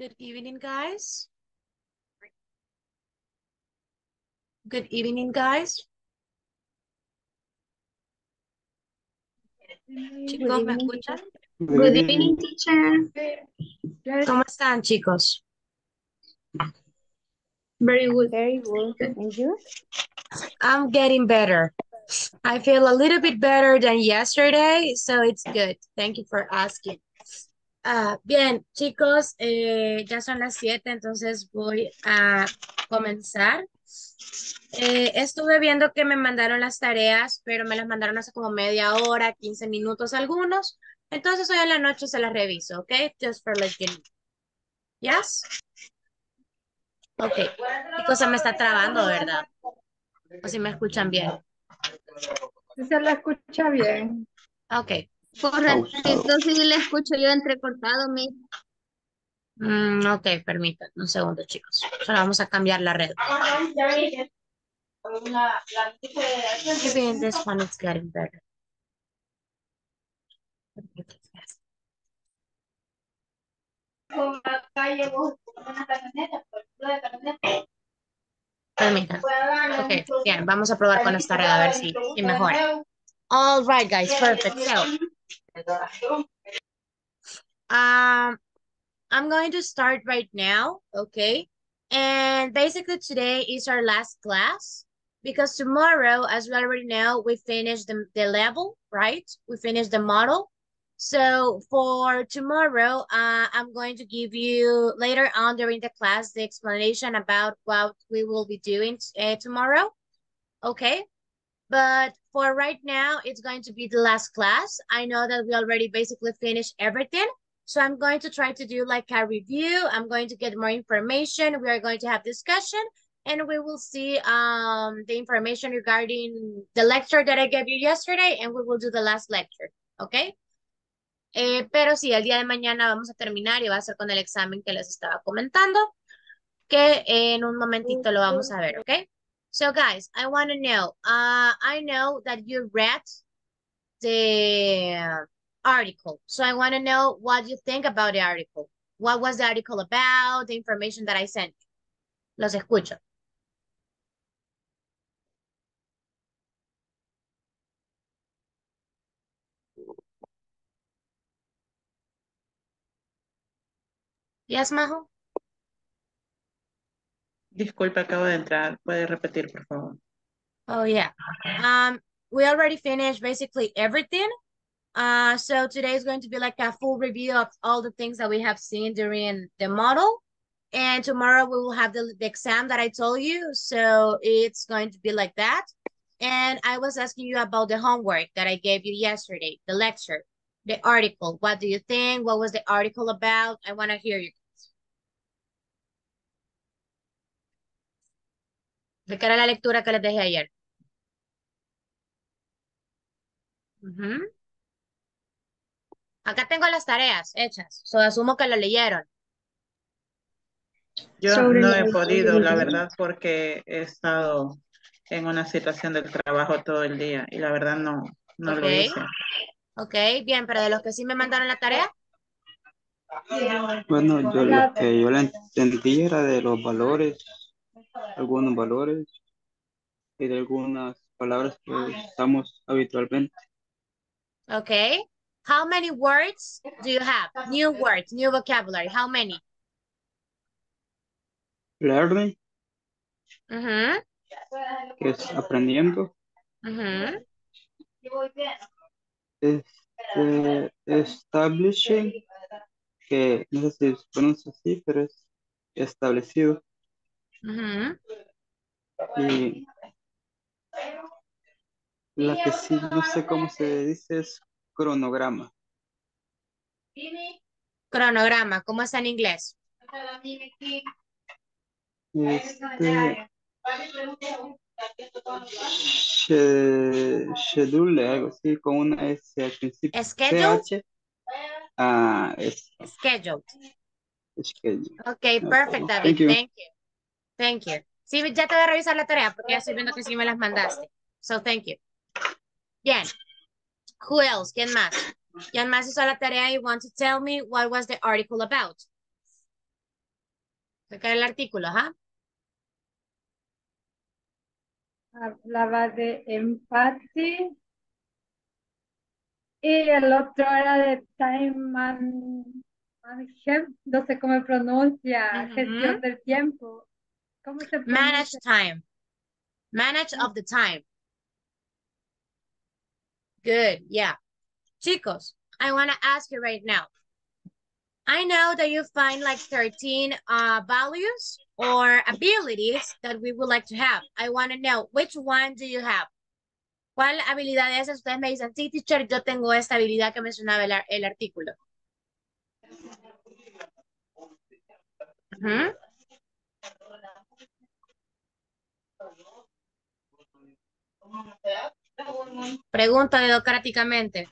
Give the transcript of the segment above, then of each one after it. Good evening, guys. Good evening, guys. Chicos, ¿me escuchan? Good evening, teacher. ¿Cómo están, chicos? Very good. Very good. And you? I'm getting better. I feel a little bit better than yesterday, so it's good. Thank you for asking. Bien, chicos, ya son las 7, entonces voy a comenzar. Estuve viendo que me mandaron las tareas, pero me las mandaron hace como media hora, 15 minutos algunos. Entonces hoy en la noche se las reviso, ¿ok? Just for like you. ¿Yes? Ok. ¿Qué cosa me está trabando, verdad? O si me escuchan bien. Se la escucha bien. Ok. Correcto, sí le escucho yo entrecortado, mi. Ok, permítanme un segundo, chicos. Solo vamos a cambiar la red. Maybe in this one it's getting better. Permítanme. Ok, bien, vamos a probar con esta red a ver si mejora. All right, guys, perfect. So, I'm going to start right now, okay? And basically today is our last class because tomorrow, as we already know, we finish the level, right? We finish the model. So for tomorrow, I'm going to give you later on during the class the explanation about what we will be doing tomorrow, okay? But for right now, it's going to be the last class. I know that we already basically finished everything. So I'm going to try to do like a review. I'm going to get more information. We are going to have discussion and we will see the information regarding the lecture that I gave you yesterday and we will do the last lecture, okay? Pero sí, el día de mañana vamos a terminar y va a ser con el examen que les estaba comentando, que en un momentito lo vamos a ver, okay? So guys, I want to know, I know that you read the article. So I want to know what you think about the article. What was the article about, the information that I sent you. Los escucho. Yes, Majo? Disculpa, acabo de entrar. ¿Puede repetir, por favor? Oh, yeah. We already finished basically everything. So today is going to be like a full review of all the things that we have seen during the model. And tomorrow we will have the exam that I told you. So it's going to be like that. And I was asking you about the homework that I gave you yesterday, the lecture, the article. What do you think? What was the article about? I want to hear you. ¿De qué era la lectura que les dejé ayer? Acá tengo las tareas hechas. So asumo que lo leyeron. Yo no he podido, la verdad, porque he estado en una situación del trabajo todo el día. Y la verdad no lo hice. Ok, bien. ¿Pero de los que sí me mandaron la tarea? Bueno, yo lo que yo la entendí era de los valores. Algunos valores y de algunas palabras que usamos habitualmente. Okay. How many words do you have? New words, new vocabulary. How many? Learning. Que es aprendiendo. Establishing. Que no sé si se pronuncia así, pero es establecido. Y la que sí no sé cómo se dice es cronograma. Cronograma, ¿cómo está en inglés? Schedule, algo así, con una S al principio. Schedule. Schedule. Okay, perfect, David. Thank you. Thank you. Sí, ya te voy a revisar la tarea porque ya estoy viendo que sí me las mandaste. So, thank you. Bien. Who else? ¿Quién más? ¿Quién más hizo la tarea? You want to tell me what was the article about? Sacar el artículo, ajá. Hablaba de empatía. Y el otro era de time management, no sé cómo se pronuncia, gestión del tiempo. ¿Cómo se pronuncia? Manage time. Manage of the time. Good, yeah. Chicos, I want to ask you right now. I know that you find like 13 values or abilities that we would like to have. I want to know, which one do you have? ¿Cuál habilidad de esas? Ustedes me dicen, sí, teacher, yo tengo esta habilidad que mencionaba el artículo. Uh-huh. Pregunta democráticamente.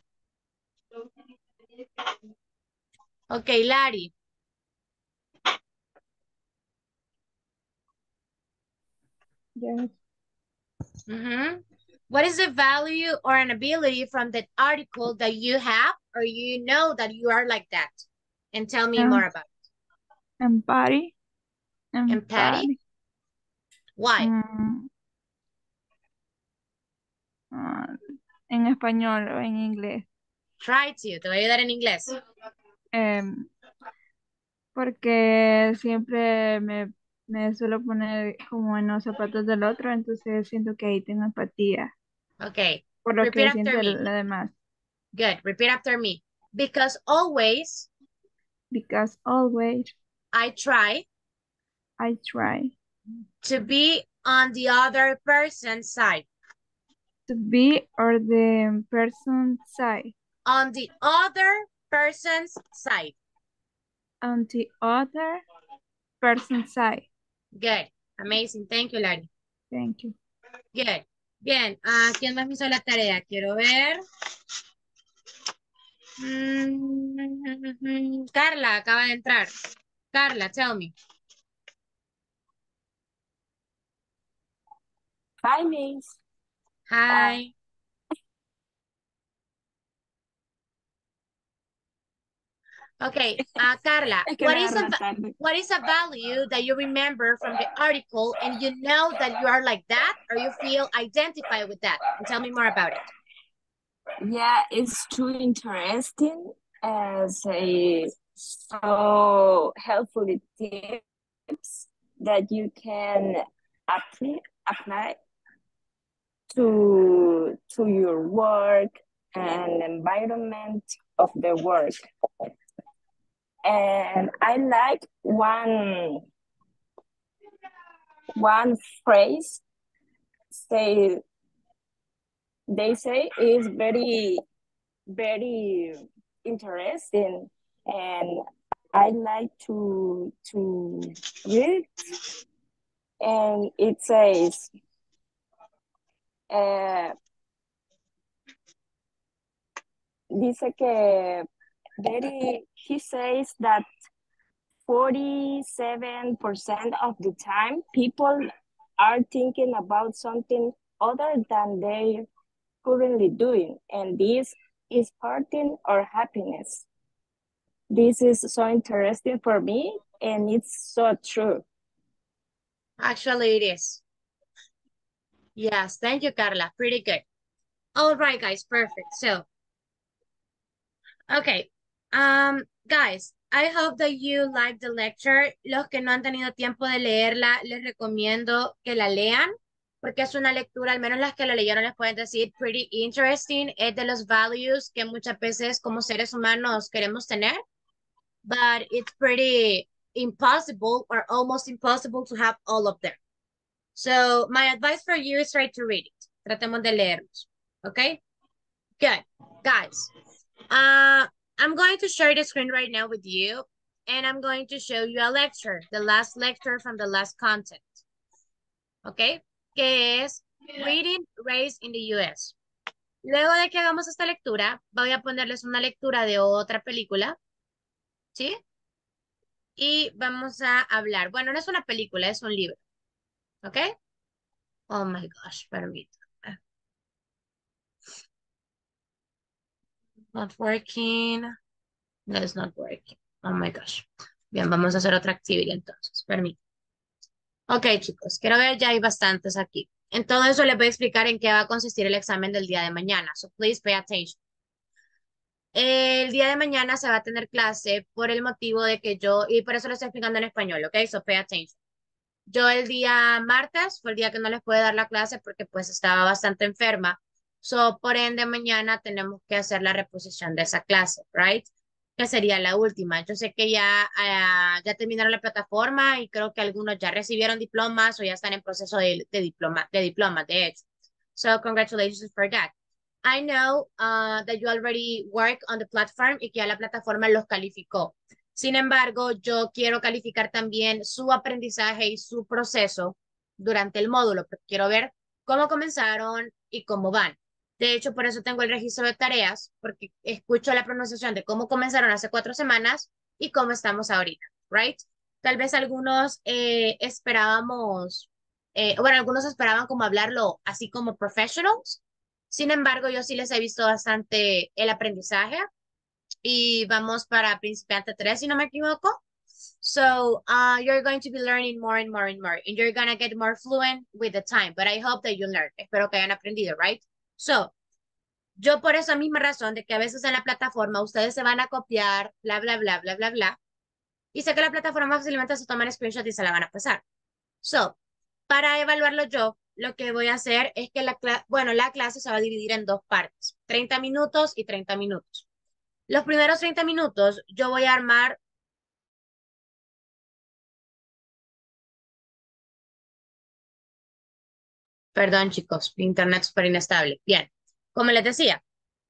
Ok, Lari. Yes. Uh-huh. What is the value or an ability from that article that you have or you know that you are like that? And tell me more about it. Empathy. Empathy? Why? En español o en inglés. Try to. Te voy a ayudar en inglés. Porque siempre me suelo poner como en los zapatos del otro, entonces siento que ahí tengo empatía. Okay. Por lo que siento lo demás. Good. Repeat after me. Because always. Because always. I try. I try. To be on the other person's side. To be or the person's side. On the other person's side. On the other person's side. Good. Amazing. Thank you, Lari. Thank you. Good. Bien. ¿Quién más me hizo la tarea? Quiero ver. Carla acaba de entrar. Carla, tell me. Hi, Miss. Hi. Okay, Carla, what is a value that you remember from the article and you know that you are like that or you feel identified with that? And tell me more about it. Yeah, it's too interesting as a so helpful tips that you can apply to your work and environment of the work. And I like one phrase they say is very, very interesting, and I like to read it. And it says, dice que he says that 47% of the time people are thinking about something other than they're currently doing, and this is hurting our happiness. This is so interesting for me, and it's so true. Actually, it is. Yes, thank you, Carla. Pretty good. All right, guys, perfect. So, okay. Guys, I hope that you like the lecture. Los que no han tenido tiempo de leerla, les recomiendo que la lean, porque es una lectura, al menos las que la leyeron les pueden decir, pretty interesting. Es de los values que muchas veces como seres humanos queremos tener, but it's pretty impossible or almost impossible to have all of them. So my advice for you is try to read it. Tratemos de leerlos, okay? Good, guys. I'm going to share the screen right now with you, and I'm going to show you a lecture, the last lecture from the last content. Okay? Que es Reading Race in the US. Luego de que hagamos esta lectura, voy a ponerles una lectura de otra película. ¿Sí? Y vamos a hablar. Bueno, no es una película, es un libro. Okay? Oh my gosh, permítame. Not working. That is not working. Oh my gosh. Bien, vamos a hacer otra actividad entonces. Permítanme. Ok, chicos, quiero ver, ya hay bastantes aquí. En todo eso les voy a explicar en qué va a consistir el examen del día de mañana. So please pay attention. El día de mañana se va a tener clase por el motivo de que yo, y por eso lo estoy explicando en español, ok, so pay attention. Yo el día martes fue el día que no les pude dar la clase porque pues estaba bastante enferma. So, por ende, mañana tenemos que hacer la reposición de esa clase, right? Que sería la última. Yo sé que ya terminaron la plataforma y creo que algunos ya recibieron diplomas o ya están en proceso de diplomas, de hecho. So, congratulations for that. I know that you already work on the platform y que ya la plataforma los calificó. Sin embargo, yo quiero calificar también su aprendizaje y su proceso durante el módulo, porque quiero ver cómo comenzaron y cómo van. De hecho, por eso tengo el registro de tareas, porque escucho la pronunciación de cómo comenzaron hace 4 semanas y cómo estamos ahorita, right? Tal vez algunos algunos esperaban como hablarlo así como professionals. Sin embargo, yo sí les he visto bastante el aprendizaje y vamos para principiante 3, si no me equivoco. So you're going to be learning more and more and more, and you're going to get more fluent with the time, but I hope that you learn. Espero que hayan aprendido, right? So, yo por esa misma razón de que a veces en la plataforma ustedes se van a copiar, bla, bla, bla, bla, bla, bla. Y sé que la plataforma fácilmente se toman screenshots y se la van a pasar. So, para evaluarlo yo, lo que voy a hacer es que la clase se va a dividir en 2 partes. 30 minutos y 30 minutos. Los primeros 30 minutos yo voy a armar... Perdón, chicos, internet es súper inestable. Bien, como les decía,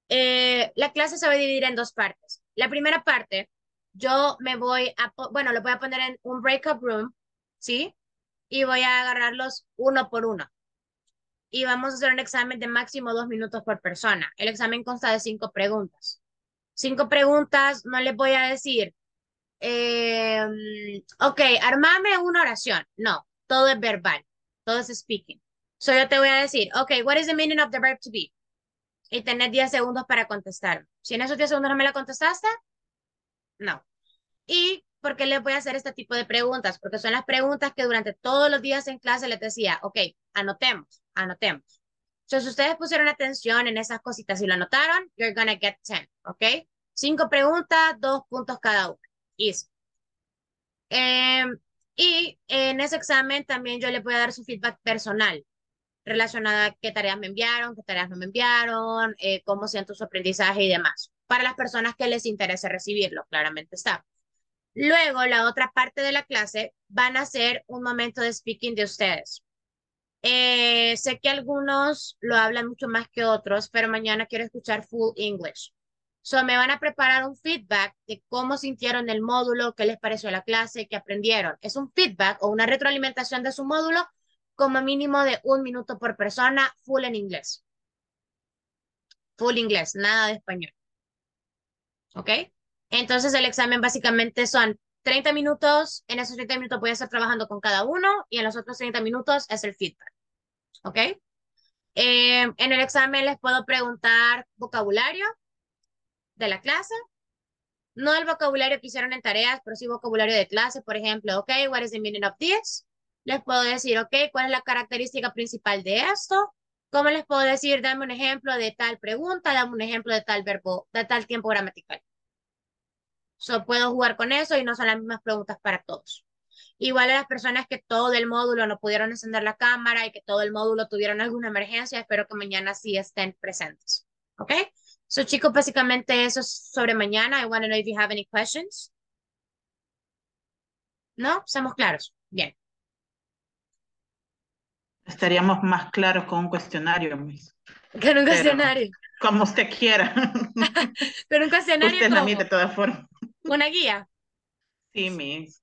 la clase se va a dividir en 2 partes. La primera parte, yo me voy a, lo voy a poner en un breakout room, ¿sí? Y voy a agarrarlos uno por uno. Y vamos a hacer un examen de máximo 2 minutos por persona. El examen consta de 5 preguntas. 5 preguntas, no les voy a decir, ok, armame una oración. No, todo es verbal, todo es speaking. So yo te voy a decir, ok, what is the meaning of the verb to be? Y tenés 10 segundos para contestar. Si en esos 10 segundos no me la contestaste, no. ¿Y por qué les voy a hacer este tipo de preguntas? Porque son las preguntas que durante todos los días en clase les decía, ok, anotemos. Entonces, ustedes pusieron atención en esas cositas y lo anotaron, you're gonna get 10, ok? 5 preguntas, 2 puntos cada una. Easy. Y en ese examen también yo les voy a dar su feedback personal, relacionada a qué tareas me enviaron, qué tareas no me enviaron, cómo siento su aprendizaje y demás. Para las personas que les interese recibirlo, claramente está. Luego, la otra parte de la clase van a ser un momento de speaking de ustedes. Sé que algunos lo hablan mucho más que otros, pero mañana quiero escuchar full English. So, me van a preparar un feedback de cómo sintieron el módulo, qué les pareció la clase, qué aprendieron. Es un feedback o una retroalimentación de su módulo, como mínimo de 1 minuto por persona, full en inglés. Full inglés, nada de español. ¿Ok? Entonces el examen básicamente son 30 minutos, en esos 30 minutos voy a estar trabajando con cada uno y en los otros 30 minutos es el feedback. ¿Ok? En el examen les puedo preguntar vocabulario de la clase. No el vocabulario que hicieron en tareas, pero sí vocabulario de clase, por ejemplo, ok, what is the meaning of this? Les puedo decir, ok, ¿cuál es la característica principal de esto? ¿Cómo les puedo decir? Dame un ejemplo de tal pregunta, dame un ejemplo de tal verbo, de tal tiempo gramatical. So, puedo jugar con eso y no son las mismas preguntas para todos. Igual a las personas que todo el módulo no pudieron encender la cámara y que todo el módulo tuvieron alguna emergencia, espero que mañana sí estén presentes. ¿Ok? So, chicos, básicamente eso es sobre mañana. I want to know if you have any questions. ¿No? ¿Estamos claros? Bien. Estaríamos más claros con un cuestionario, Miss. Con un cuestionario. Pero, como usted quiera. Pero un cuestionario. Usted la mide de todas formas. ¿Una guía? Sí, Miss.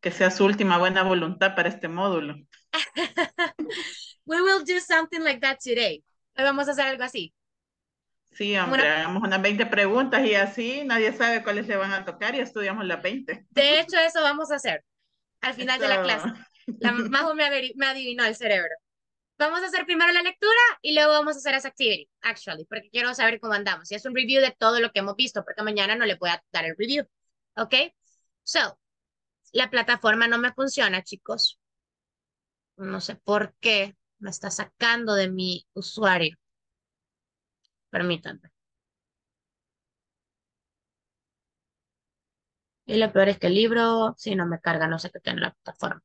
Que sea su última buena voluntad para este módulo. We will do something like that today. Hoy vamos a hacer algo así. Sí, hombre, hagamos unas 20 preguntas y así nadie sabe cuáles le van a tocar y estudiamos las 20. De hecho, eso vamos a hacer al final de la clase. Más o me adivinó el cerebro. Vamos a hacer primero la lectura y luego vamos a hacer esa activity, actually, porque quiero saber cómo andamos. Y es un review de todo lo que hemos visto, porque mañana no le voy a dar el review. ¿Ok? So, La plataforma no me funciona, chicos. No sé por qué me está sacando de mi usuario. Permítanme. Y lo peor es que el libro, si no me carga, no sé qué tiene la plataforma.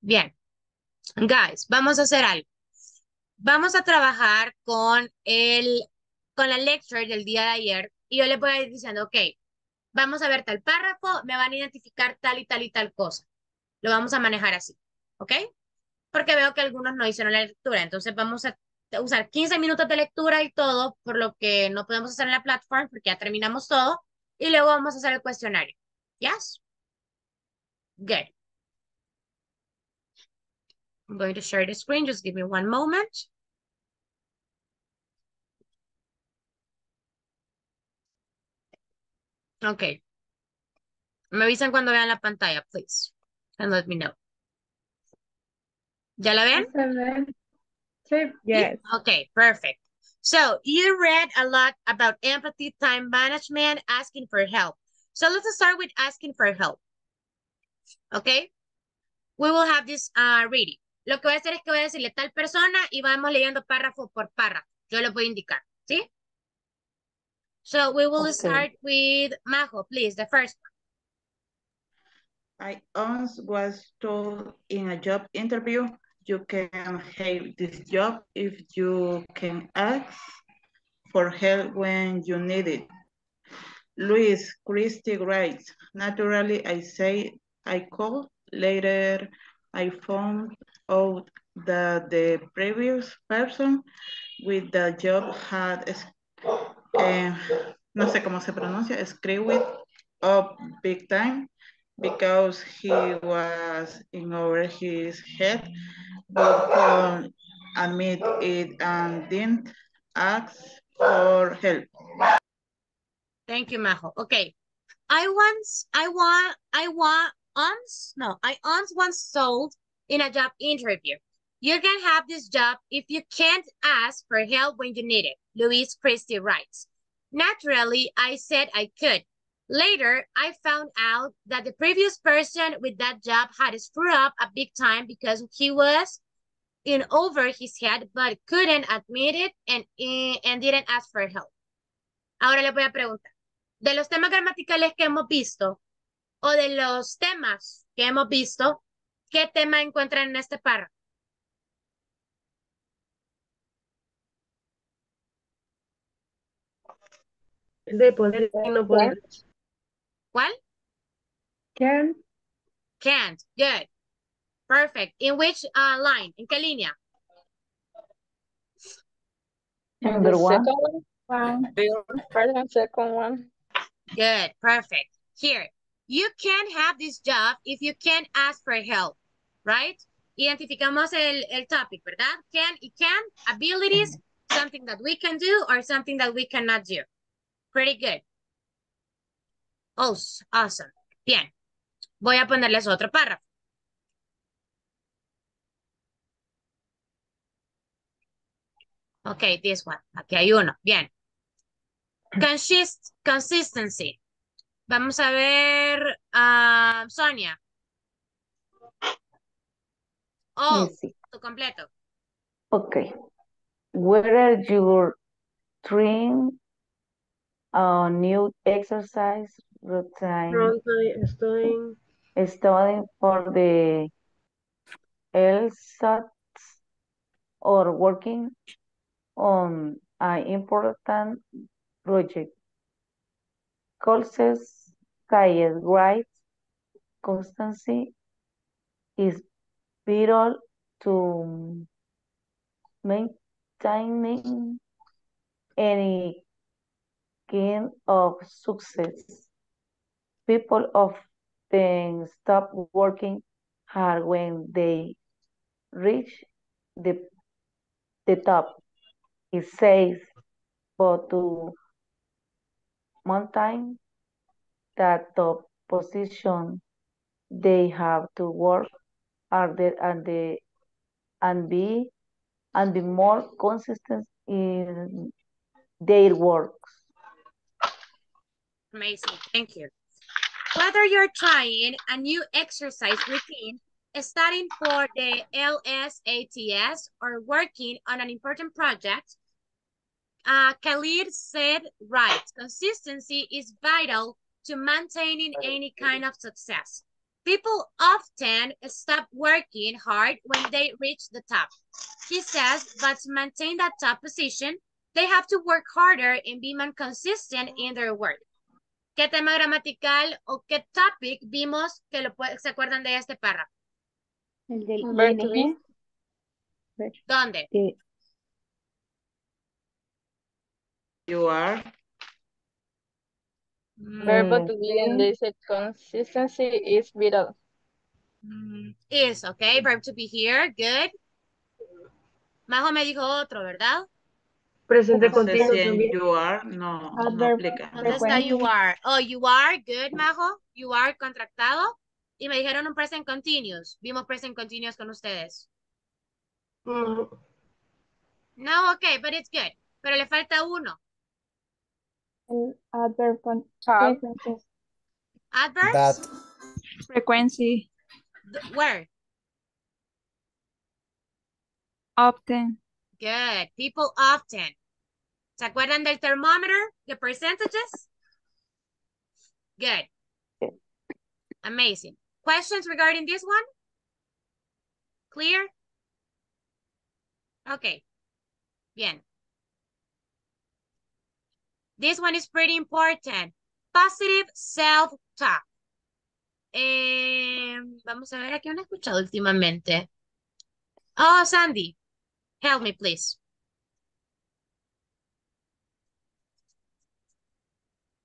Bien. Guys, vamos a hacer algo. Vamos a trabajar con la lecture del día de ayer. Y yo les voy a ir diciendo, ok, vamos a ver tal párrafo, me van a identificar tal y tal y tal cosa. Lo vamos a manejar así, ¿ok? Porque veo que algunos no hicieron la lectura. Entonces vamos a usar 15 minutos de lectura y todo, por lo que no podemos hacer en la plataforma porque ya terminamos todo. Y luego vamos a hacer el cuestionario. Yes? Good. I'm going to share the screen. Just give me one moment. Okay. Me avisan cuando vean la pantalla, please. And let me know. ¿Ya la ven? Yes. Okay, perfect. So you read a lot about empathy, time management, asking for help. So let's start with asking for help. Okay? We will have this reading. Lo que voy a hacer es que voy a decirle tal persona y vamos leyendo párrafo por párrafo. Yo les voy a indicar, ¿sí? So we will start with Majo, please, the first one. I once was told in a job interview, you can have this job if you can ask for help when you need it. Luis Christie writes, naturally I say I called. Later I found out that the previous person with the job had no sé cómo se pronuncia, screwed up big time because he was in over his head, but admit it and didn't ask for help. Thank you, Majo. Okay. I once sold in a job interview. You can have this job if you can't ask for help when you need it. Luis Christie writes, naturally, I said I could. Later, I found out that the previous person with that job had screwed up a big time because he was in over his head, but couldn't admit it and didn't ask for help. Ahora le voy a preguntar. De los temas gramaticales que hemos visto, o de los temas que hemos visto, ¿qué tema encuentran en este párrafo? El de poder y no poder. ¿Cuál? Can. Can't. Good. Perfect. In which line? ¿En qué línea? Number one. First and second one. Good. Perfect. Here. You can't have this job if you can't ask for help, right? Identificamos el topic, ¿verdad? Can, it can, abilities, something that we can do or something that we cannot do. Pretty good. Oh, awesome. Bien. Voy a ponerles otro párrafo. Okay, this one. Aquí hay uno. Bien. Consistency. Vamos a ver a Sonia. Oh, tu completo. Okay. Whether you're trying a new exercise routine, studying for the LSATs or working on an important project. Courses, career right, constancy is vital to maintaining any kind of success. People often stop working hard when they reach the top. It says, but to maintain that top position, they have to work harder and be more consistent in their works. Amazing, thank you. Whether you're trying a new exercise routine, studying for the LSATs, or working on an important project, Khalid said right. Consistency is vital to maintaining any kind of success. People often stop working hard when they reach the top. He says, but to maintain that top position, they have to work harder and be more consistent in their work. ¿Qué tema gramatical o qué topic vimos que lo se acuerdan de este párrafo? El del ING. ¿Dónde? You are. Verbo to be, and they said consistency is vital. Is, okay, verb to be here, good. Majo me dijo otro, ¿verdad? Presente continuo. You are, no, no aplica. ¿Dónde está you are? Oh, you are, good, Majo. You are, contractado. Y me dijeron un present continuous. Vimos present continuous con ustedes. No, okay, but it's good. Pero le falta uno. Adverb frequencies. Adverbs? That. Frequency. Where? Often. Good. People often. ¿Se acuerdan del thermometer? The percentages? Good. Amazing. Questions regarding this one? Clear? Okay. Bien. This one is pretty important. Positive self-talk. Vamos a ver a qué han escuchado últimamente. Oh, Sandy, help me, please.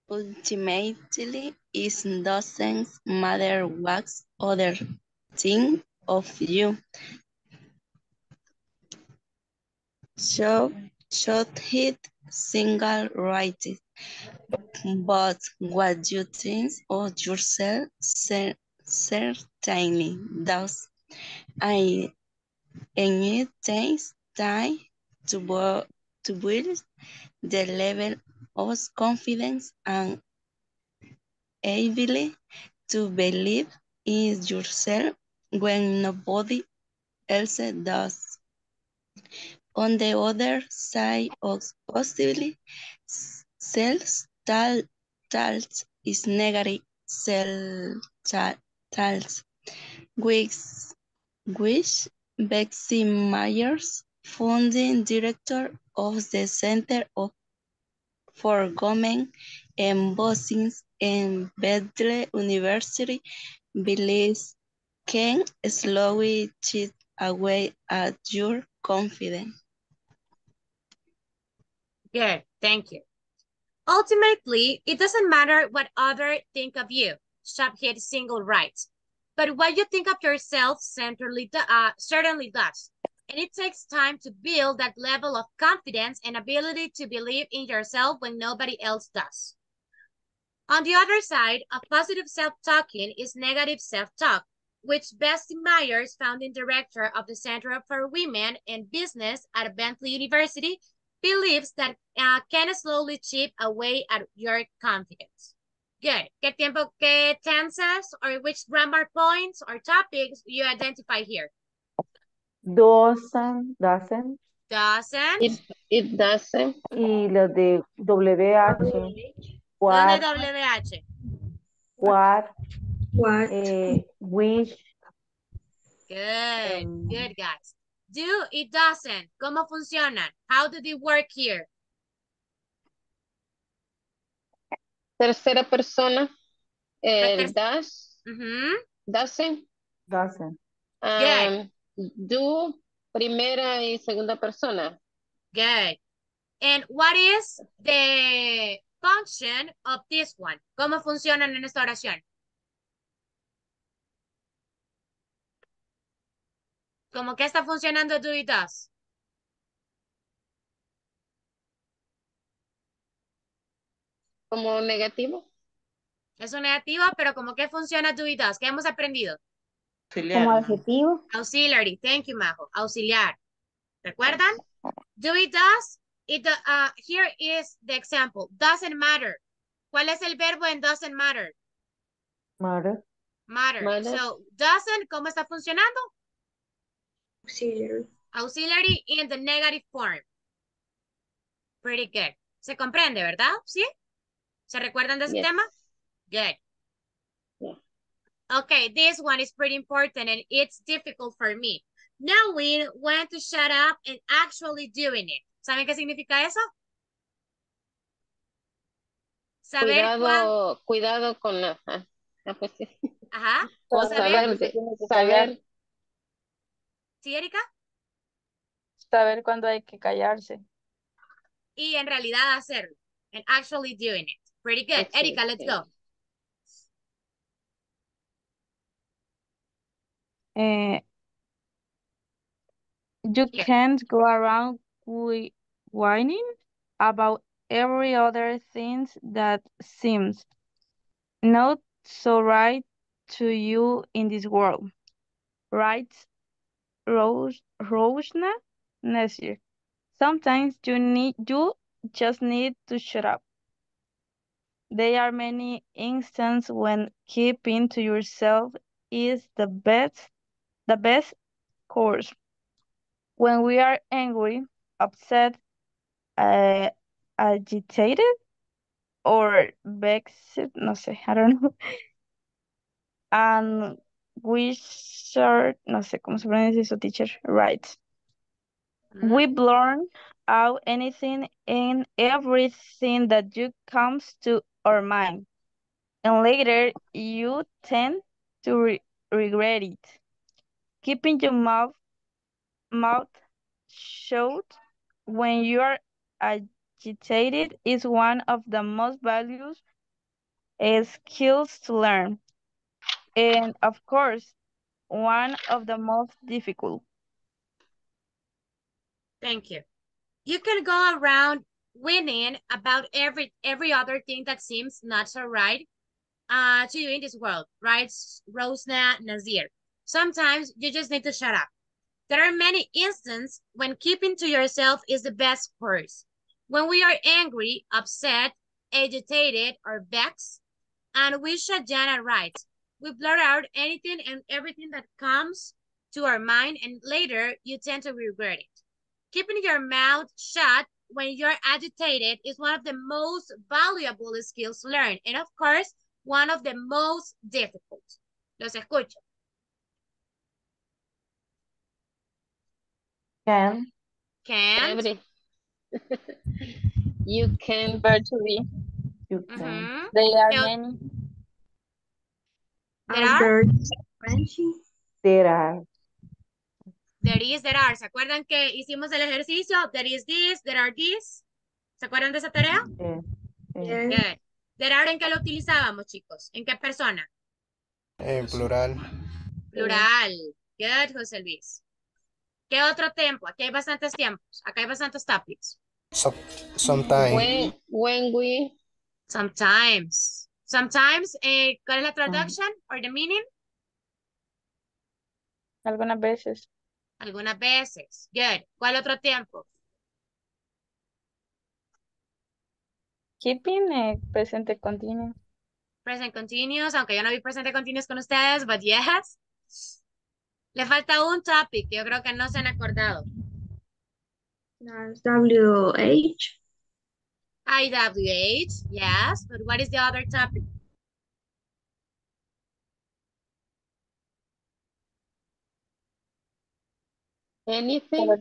Ultimately, it doesn't matter what other think of you. So, should it single righted, but what you think of yourself certainly does. And it takes time to build the level of confidence and ability to believe in yourself when nobody else does. On the other side of possibly, self-talk is negative self-talk, which Bessie Myers, founding director of the Center for Women and Business in Bentley University, believes can slowly chip away at your confidence. Good, thank you. Ultimately, it doesn't matter what others think of you, subhead single right. But what you think of yourself certainly does. And it takes time to build that level of confidence and ability to believe in yourself when nobody else does. On the other side, a positive self-talking is negative self-talk, which Bessie Myers, founding director of the Center for Women and Business at Bentley University, believes that can slowly chip away at your confidence. Good. ¿Qué tiempo, qué tenses, or which grammar points or topics you identify here? Doesn't. Doesn't. It doesn't. Y lo de WH. What. WH. What. Wish. Good. Good, guys. Do, it doesn't. ¿Cómo funcionan? How do they work here? Tercera persona. Does. Doesn't. Doesn't. Do, primera y segunda persona. Good. And what is the function of this one? ¿Cómo funcionan en esta oración? ¿Cómo que está funcionando do y does? ¿Como negativo? Es un negativo, pero ¿cómo que funciona do y does? ¿Qué hemos aprendido? Auxiliar. Como adjetivo. Auxiliary. Thank you, Majo. Auxiliar. ¿Recuerdan? Do y does. Here is the example. Doesn't matter. ¿Cuál es el verbo en doesn't matter? Matter. Matter. Matter. So, doesn't, ¿cómo está funcionando? Auxiliary. Auxiliary in the negative form. Pretty good. ¿Se comprende, verdad? ¿Sí? ¿Se recuerdan de ese tema? Good. Yeah. Okay, this one is pretty important and it's difficult for me. Knowing when to shut up and actually doing it. ¿Saben qué significa eso? Saber cuidado, cuidado con la... pues sí. Ajá. O saber. ¿Sí, Erika? Saber cuándo hay que callarse. Y en realidad hacerlo. And actually doing it. Pretty good. Sí, Erika, sí. Let's go. You can't go around whining about every other thing that seems not so right to you in this world. Writes Rosna Nazir. Sometimes you just need to shut up. There are many instances when keeping to yourself is the best course. When we are angry, upset, agitated, or vexed, no sé, I don't know. And we start, no sé, ¿cómo se pronuncia eso, teacher? Right. We blurt out anything and everything that comes to our mind. And later, you tend to regret it. Keeping your mouth shut when you are agitated is one of the most valuable skills to learn, and of course one of the most difficult. Thank you. You can go around whining about every other thing that seems not so right to you in this world, writes Rosna Nazir. Sometimes you just need to shut up. There are many instances when keeping to yourself is the best course. When we are angry, upset, agitated, or vexed, and we shut down and write. We blurt out anything and everything that comes to our mind, and later you tend to regret it. Keeping your mouth shut when you're agitated is one of the most valuable skills to learn, and of course, one of the most difficult. Los escucho. Can. You can virtually. You can. They are many. There are. ¿Se acuerdan que hicimos el ejercicio? There is this, there are this. ¿Se acuerdan de esa tarea? Yeah. Okay. There are, ¿en qué lo utilizábamos, chicos? ¿En qué persona? En plural. Plural. Good, José Luis. ¿Qué otro tiempo? Aquí hay bastantes tiempos. Acá hay bastantes topics. Sometimes. When we. Sometimes. Sometimes. ¿Cuál es la traducción or the meaning? Algunas veces. Algunas veces. Good. ¿Cuál otro tiempo? Keeping presente continuo. Present continuous. Aunque yo no vi presente continuous con ustedes, but yes. Le falta un topic que yo creo que no se han acordado. WH. IWH, yes. But what is the other topic? Anything?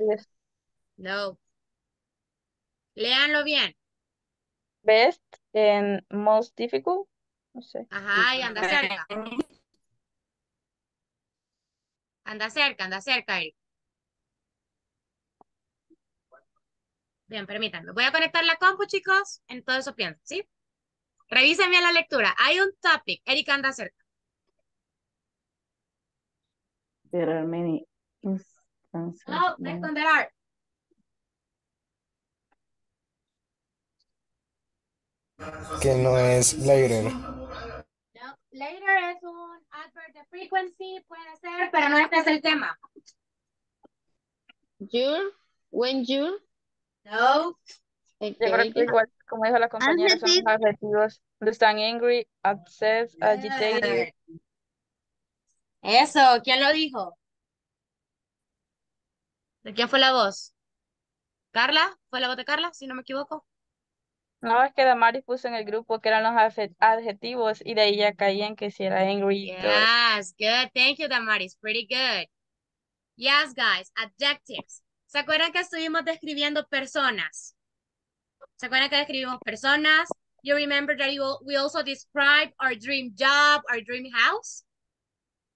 No. Leanlo bien. Best and most difficult. No sé. Ajá, y anda cerca. Anda cerca, Eric. Bien, permítanme. Voy a conectar la compu, chicos. Entonces, piensen, ¿sí? Revisen bien la lectura. Hay un topic. Eric, anda cerca. There are many instances. No, next one, there are. Que no es later. Later es un adverb de frequency, puede ser, pero no este es el tema. When you. No. Yo creo que igual, como dijo la compañera, son los adjetivos. Están angry, upset, agitated. Eso, ¿quién lo dijo? ¿De quién fue la voz? ¿Carla? ¿Fue la voz de Carla, si no me equivoco? No, es que Damaris puso en el grupo que eran los adjetivos y de ahí ya caían que si era angry. Yes, good. Thank you, Damaris. Pretty good. Yes, guys. Adjectives. ¿Se acuerdan que estuvimos describiendo personas? ¿Se acuerdan que describimos personas? You remember that we also described our dream job, our dream house?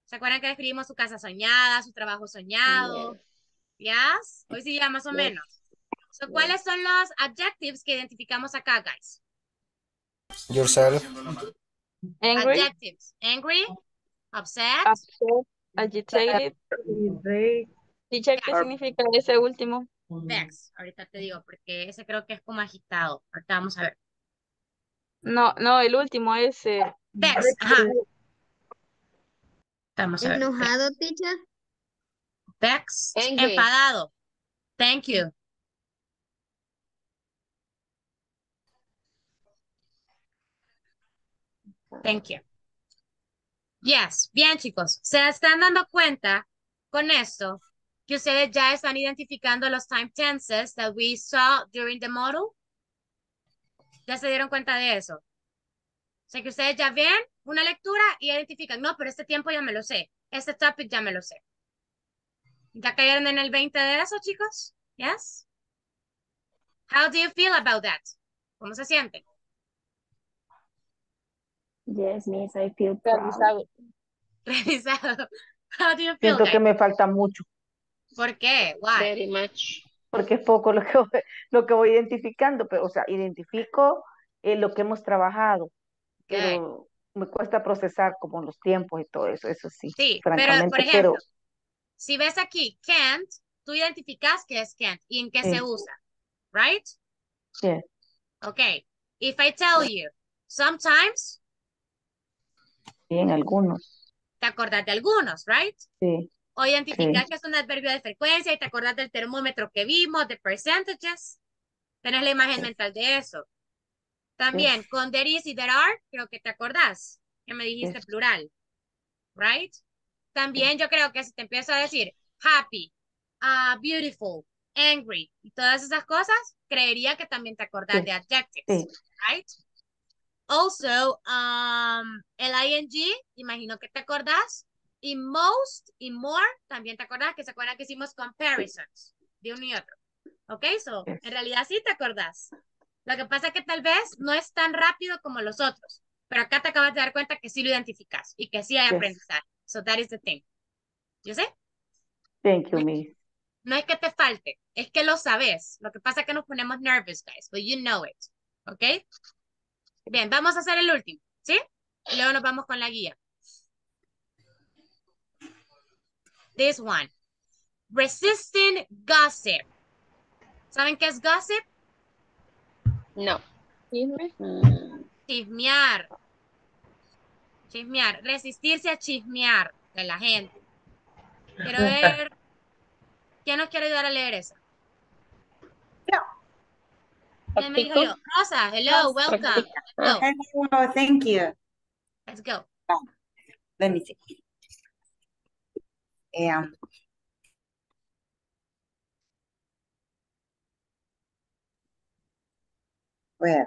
¿Se acuerdan que describimos su casa soñada, su trabajo soñado? Yes. Yes. Hoy sí ya más o menos. So, yes. ¿Cuáles son los adjectives que identificamos acá, guys? Yourself. Angry. Adjectives. Angry. Upset. Upset. Agitated. Teacher, ¿qué significa ese último? Vex, ahorita te digo, porque ese creo que es como agitado. Ahorita vamos a ver. No, no, el último es... Vex, ajá. Vamos a ver. ¿Enojado, teacher? Vex, enfadado. Thank you. Thank you. Yes, bien, chicos. ¿Se están dando cuenta con esto? Que ustedes ya están identificando los time tenses that we saw during the model. Ya se dieron cuenta de eso. O sea que ustedes ya ven una lectura y identifican, no, pero este tiempo ya me lo sé. Este topic ya me lo sé. ¿Ya cayeron en el 20 de eso, chicos? Yes? How do you feel about that? ¿Cómo se sienten? Yes, miss, I feel proud. Revisado. Revisado. How do you feel? Siento que me falta mucho. ¿Por qué? Why? Very much. Porque es poco lo que voy identificando, pero, o sea, identifico lo que hemos trabajado, pero me cuesta procesar como los tiempos y todo eso, eso sí. Sí, pero por ejemplo, si ves aquí can't, tú identificas que es can't y en qué se usa, right? Yeah. Okay. If I tell you, sometimes. Sí, en algunos. Te acordás de algunos, right? Sí. O identificás que es un adverbio de frecuencia y te acordás del termómetro que vimos, de percentages. Tenés la imagen mental de eso. También con there is y there are, creo que te acordás que me dijiste plural. Right? También yo creo que si te empiezo a decir happy, beautiful, angry y todas esas cosas, creería que también te acordás de adjectives. Right? Also, el ing, imagino que te acordás. Y most y more, también te acordás que se acuerdan que hicimos comparisons de uno y otro. Ok, so, en realidad sí te acordás. Lo que pasa es que tal vez no es tan rápido como los otros, pero acá te acabas de dar cuenta que sí lo identificas y que sí hay aprendizaje. So that is the thing. ¿Yo sé? Thank you, Miss. No es que te falte, es que lo sabes. Lo que pasa es que nos ponemos nervous, guys, but you know it. Ok. Bien, vamos a hacer el último, ¿sí? Y luego nos vamos con la guía. This one. Resisting gossip. ¿Saben qué es gossip? No. Chismear. Chismear. Resistirse a chismear de la gente. Quiero ver. ¿Quién nos quiere ayudar a leer eso? No. ¿Quién me dijo yo? Rosa, hello, welcome. Let's go. Hello, thank you. Let's go. Let me see. Well,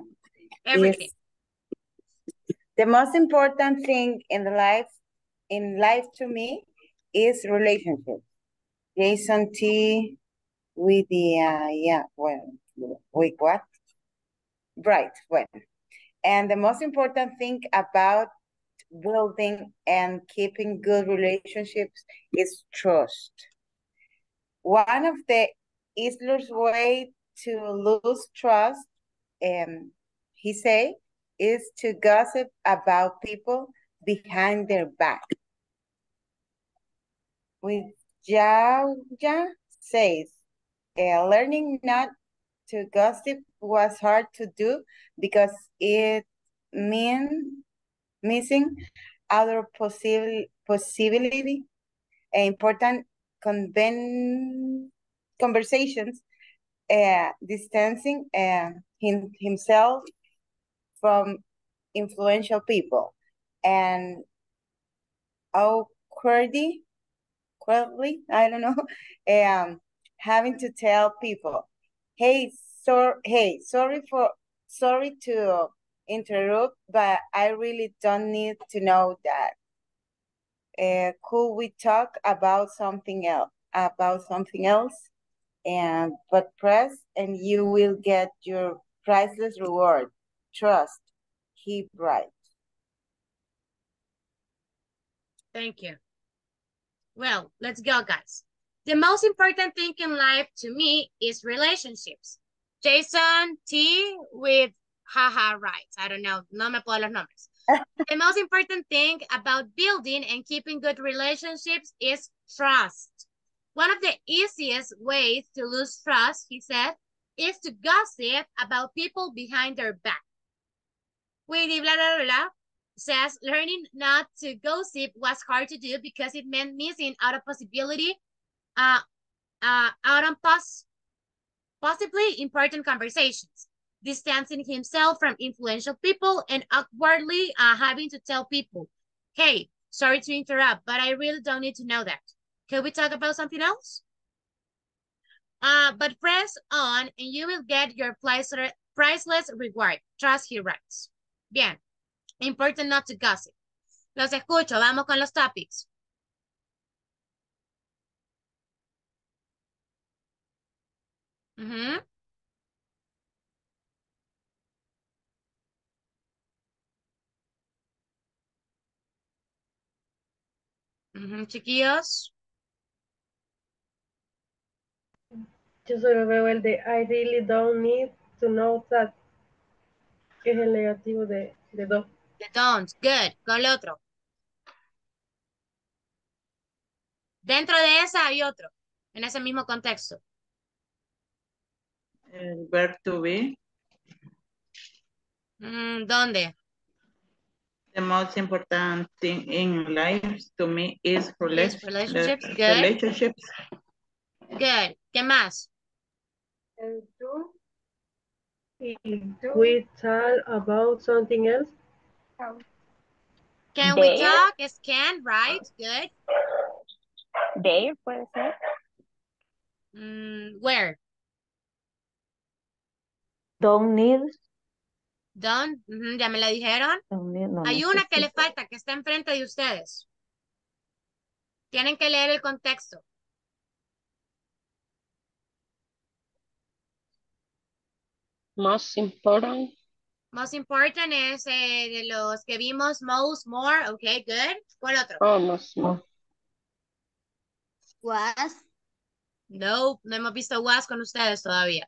everything. The most important thing in life to me is relationship. Jason T with the with what? Right, well. And the most important thing about building and keeping good relationships is trust. One of the easiest way to lose trust, he say, is to gossip about people behind their back. With Jauja says, learning not to gossip was hard to do because it means missing other possibility and important conversations, distancing himself from influential people. And awkwardly, I don't know, having to tell people, hey, sorry to interrupt, but I really don't need to know that. Could we talk about something else? And but press, and you will get your priceless reward. Trust. Keep right. Thank you. Well, let's go, guys. The most important thing in life to me is relationships. Jason T with haha writes. I don't know. No me puedo los nombres. The most important thing about building and keeping good relationships is trust. One of the easiest ways to lose trust, he said, is to gossip about people behind their back. Wait, blah, blah, blah, blah. Says learning not to gossip was hard to do because it meant missing out of possibility, possibly important conversations, distancing himself from influential people, and awkwardly having to tell people, hey, sorry to interrupt, but I really don't need to know that. Can we talk about something else? But press on and you will get your priceless reward. Trust, he writes. Bien. Important not to gossip. Los escucho. Vamos con los topics. Mm-hmm. Chiquillos. Yo solo veo el de I really don't need to know that, que es el negativo de don't. The don't, good, con el otro. Dentro de esa hay otro, en ese mismo contexto. El verb to be. ¿Dónde? The most important thing in life to me is relationships. Good. Relationships. Good. ¿Qué más? And do we talk about something else? Can we talk? Is can, right? Good. There, puede ser. Where? Don't need. Don't. Ya me la dijeron. Need, no, hay una que le falta, que está enfrente de ustedes. Tienen que leer el contexto. Most important. Most important es de los que vimos, most, more. Okay, good. ¿Cuál otro? Oh, most, more. Was. No, no hemos visto was con ustedes todavía.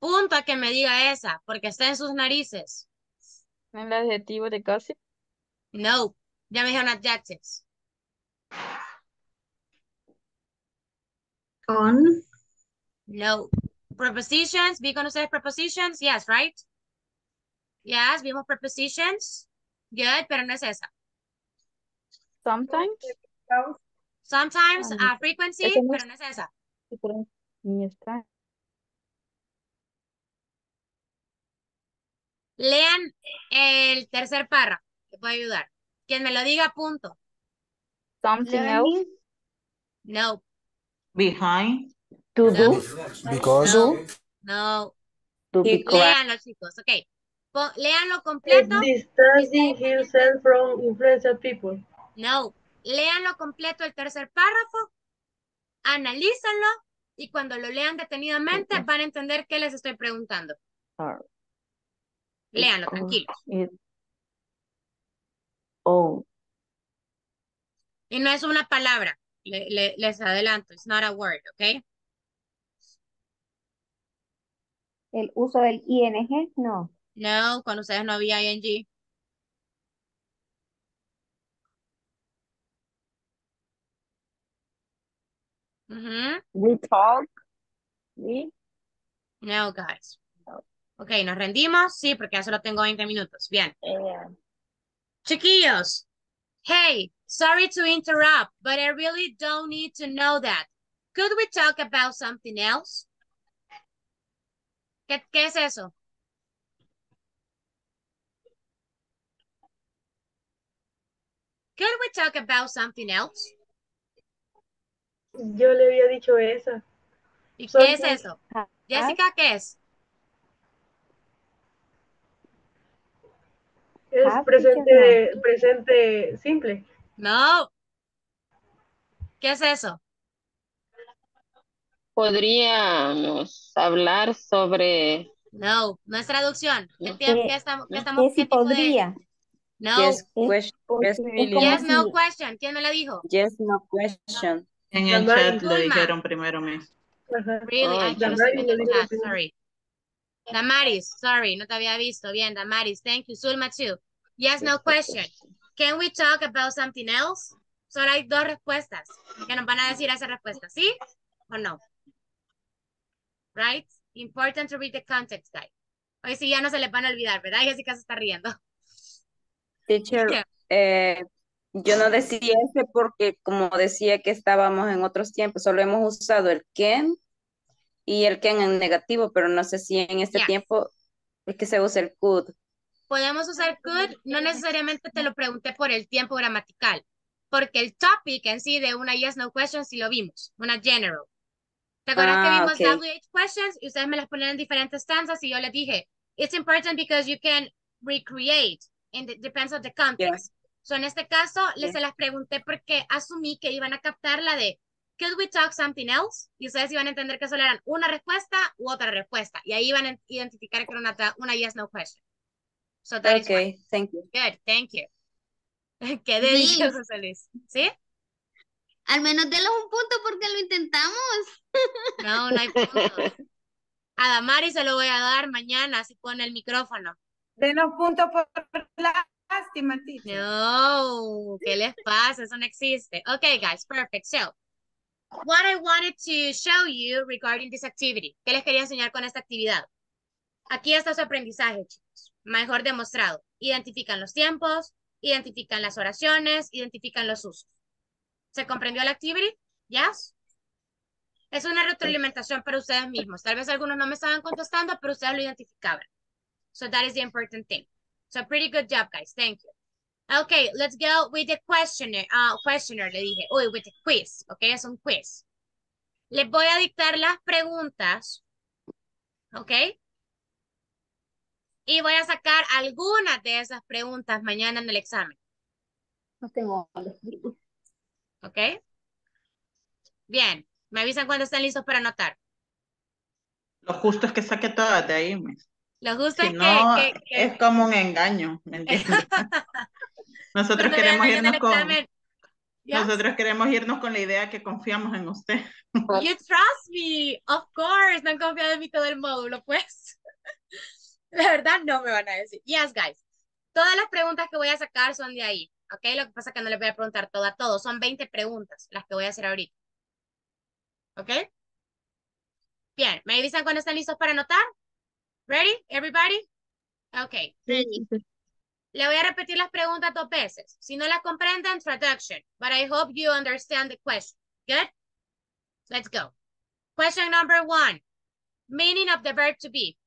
Punto a que me diga esa, porque está en sus narices. ¿El adjetivo de gossip? No, ya me dijeron adjectives. On. No. Prepositions, ¿vi con ustedes prepositions? Yes, right? Yes, vimos prepositions. Good, pero no es esa. Sometimes. Sometimes, frequency, pero no es esa. Ni está. Lean el tercer párrafo, que puede ayudar. Quien me lo diga, punto. Something else? No. Behind? To no. Do? Because? No. No. To be leanlo, chicos, ok. Leanlo completo. Distancing himself from influential people. No. Leanlo completo el tercer párrafo. Analízanlo y cuando lo lean detenidamente van a entender qué les estoy preguntando. Leanlo, tranquilos. Oh. Y no es una palabra, les adelanto, it's not a word, ¿ok? ¿El uso del ING? No. No, con ustedes no había ING. We talk. We. No, guys. Ok, ¿nos rendimos? Sí, porque ya solo tengo 20 minutos. Bien. Chiquillos. Hey, sorry to interrupt, but I really don't need to know that. Could we talk about something else? ¿Qué es eso? Could we talk about something else? Yo le había dicho eso. ¿Y qué es eso? Jessica, ¿qué es? Es presente simple. No. ¿Qué es eso? Podríamos hablar sobre... No, no es traducción. ¿Qué si podría? De... No. Yes, no question. ¿Quién me lo dijo? Yes, no question. En el chat lo dijeron primero mismo. Really, I just that. Sorry. Damaris, sorry, no te había visto. Bien, Damaris, thank you. Zulma, too. Yes, no question. Can we talk about something else? Solo hay dos respuestas que nos van a decir esas respuestas, ¿sí? ¿O no? Right? Important to read the context guide. Hoy sí ya no se les van a olvidar, ¿verdad? Jessica se está riendo. Teacher, yeah. Yo no decía ese porque como decía que estábamos en otros tiempos, solo hemos usado el can y el can en negativo, pero no sé si en este tiempo es que se usa el could. Podemos usar could, no necesariamente te lo pregunté por el tiempo gramatical, porque el topic en sí de una yes no question sí lo vimos, una general. ¿Te acuerdas que vimos WH questions y ustedes me las ponían en diferentes stanzas y yo les dije, it's important because you can recreate and it depends on the context. Yeah. So en este caso les se las pregunté porque asumí que iban a captar la de could we talk something else? Y ustedes iban a entender que solo eran una respuesta u otra respuesta. Y ahí iban a identificar que era una yes no question. So that is fine. Thank you. Good, thank you. Qué delicioso, Luis. ¿Sí? Al menos denles un punto porque lo intentamos. No, no hay puntos. A Damari se lo voy a dar mañana si pone el micrófono. Denos puntos por la lástima, teacher. No, ¿qué les pasa? Eso no existe. Okay, guys, perfect. So, what I wanted to show you regarding this activity. ¿Qué les quería enseñar con esta actividad? Aquí está su aprendizaje, chicos. Mejor demostrado. Identifican los tiempos, identifican las oraciones, identifican los usos. ¿Se comprendió la activity? ¿Yes? Es una retroalimentación para ustedes mismos. Tal vez algunos no me estaban contestando, pero ustedes lo identificaban. So that is the important thing. So pretty good job, guys. Thank you. Okay, let's go with the questionnaire. Le dije. Uy, with the quiz. Okay, es un quiz. Les voy a dictar las preguntas. Okay. Y voy a sacar algunas de esas preguntas mañana en el examen. No tengo. Okay. Bien. Me avisan cuando estén listos para anotar. Lo justo es que saque todas de ahí, miss. Lo justo si es no, que es como un engaño, ¿me entiendes? Nosotros queremos irnos con la idea que confiamos en usted. You trust me, of course. No han confiado en mí todo el módulo, pues. La verdad no me van a decir. Yes, guys. Todas las preguntas que voy a sacar son de ahí, ¿ok? Lo que pasa es que no les voy a preguntar todo a todos. Son 20 preguntas las que voy a hacer ahorita, ¿ok? Bien, ¿me avisan cuando están listos para anotar? Ready, everybody? Okay. Ready. Le voy a repetir las preguntas dos veces. Si no las comprenden, traduction. But I hope you understand the question. Good? Let's go. Question number 1. Meaning of the verb to be.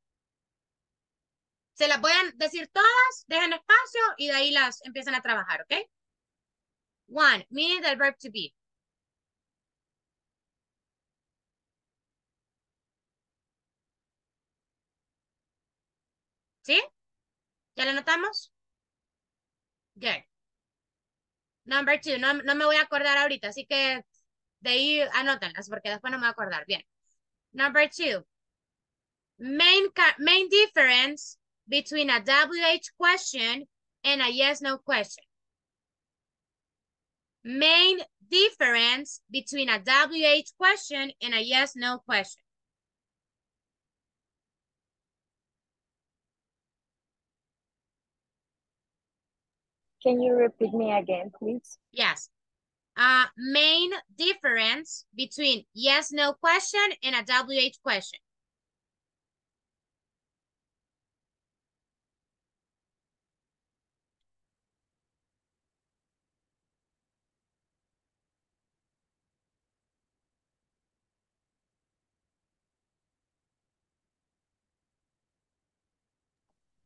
Se las voy a decir todas, dejen espacio y de ahí las empiezan a trabajar, ¿ok? 1. Meaning of the verb to be. ¿Sí? ¿Ya lo notamos? Good. Number 2. No me voy a acordar ahorita, así que de ahí anótanlas porque después no me voy a acordar. Bien. Number 2. Main difference between a WH question and a yes no question. Main difference between a WH question and a yes no question. Can you repeat me again, please? Yes. Main difference between yes, no question and a WH question.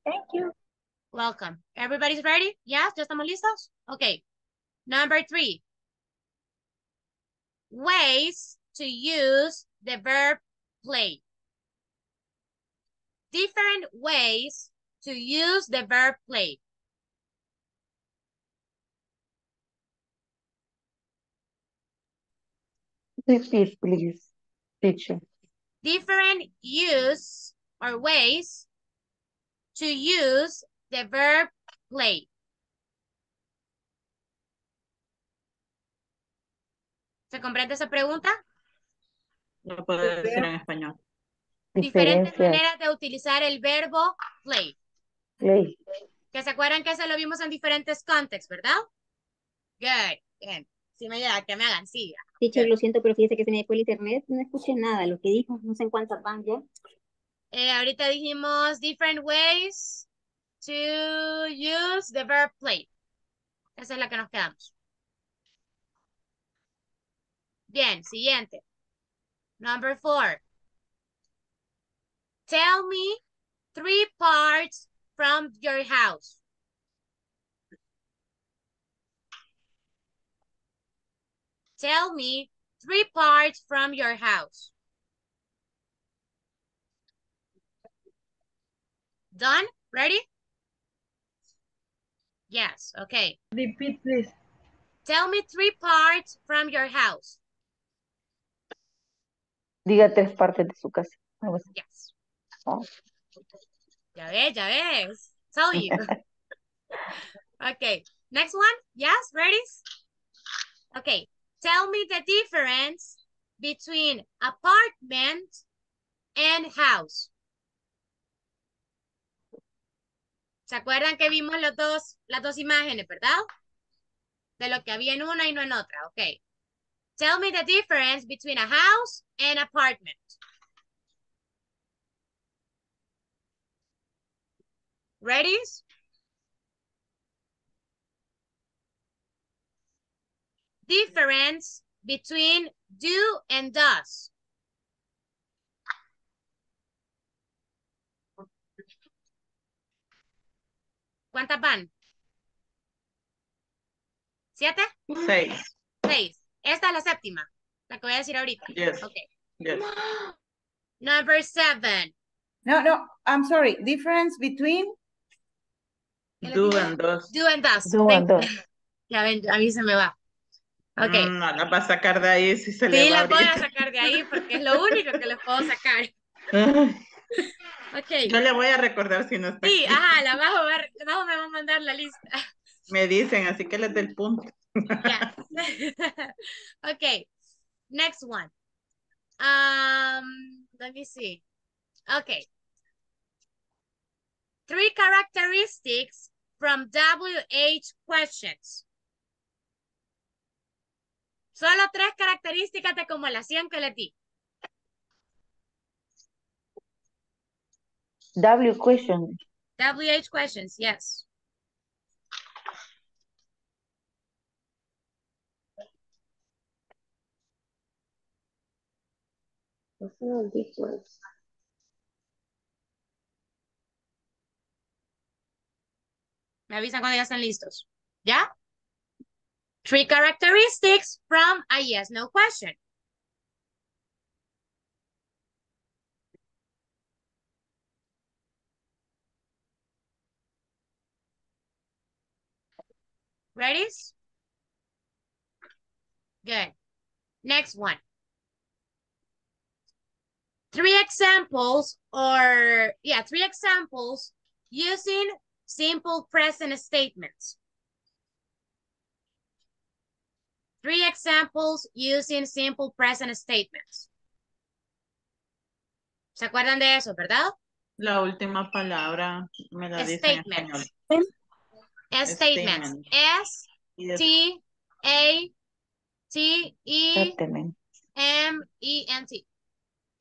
Thank you. Welcome. Everybody's ready? Yes, ya estamos listos? Okay. Number 3. Ways to use the verb play. Different ways to use the verb play. Repeat, please, teacher. Different use or ways to use the verb play. ¿Se comprende esa pregunta? No puedo decir en español. Diferentes maneras de utilizar el verbo play. Play. Que se acuerdan que eso lo vimos en diferentes contextos, ¿verdad? Good. Bien. Sí, me ayuda, que me hagan, sí. Teacher, lo siento, pero fíjese que se me fue el internet. No escuché nada, lo que dijo, no sé en cuántas van ya. Ahorita dijimos different ways to use the verb play. Esa es la que nos quedamos. Bien, siguiente. Number 4. Tell me 3 parts from your house. Tell me 3 parts from your house. Done? Ready? Yes, okay. Repeat, please. Tell me 3 parts from your house. Diga 3 partes de su casa. Yes. Oh. Ya ves, tell you. Okay, next one. Yes, ready? Okay, tell me the difference between apartment and house. ¿Se acuerdan que vimos las dos imágenes, verdad? De lo que había en una y no en otra. Okay, tell me the difference between a house and apartment. Ready? Difference between do and does. ¿Cuántas van? 7? 6. Esta es la séptima, la que voy a decir ahorita. Yes. Okay. Yes. Number 7. No, I'm sorry. Difference between do and does. Do and does. Ya ven, a mí se me va. Okay. No la va a sacar de ahí si se le va. Sí, la voy a sacar de ahí porque es lo único que les puedo sacar. Okay. Yo le voy a recordar si no está. Sí, aquí. Ajá, abajo me va a mandar la lista. Me dicen, así que les dé el punto. Yes. Okay. Next one. Let me see. Okay. 3 characteristics from WH questions. Solo 3 características de acumulación que le di. W questions. WH questions, yes. That's not big ones. Me avisan cuando ya están listos. ¿Ya? 3 characteristics from a yes, no question. Ready? Good. Next one. 3 examples using simple present statements. 3 examples using simple present statements. ¿Se acuerdan de eso, verdad? La última palabra me la dice en español. Statements. S-T-A-T-E-M-E-N-T.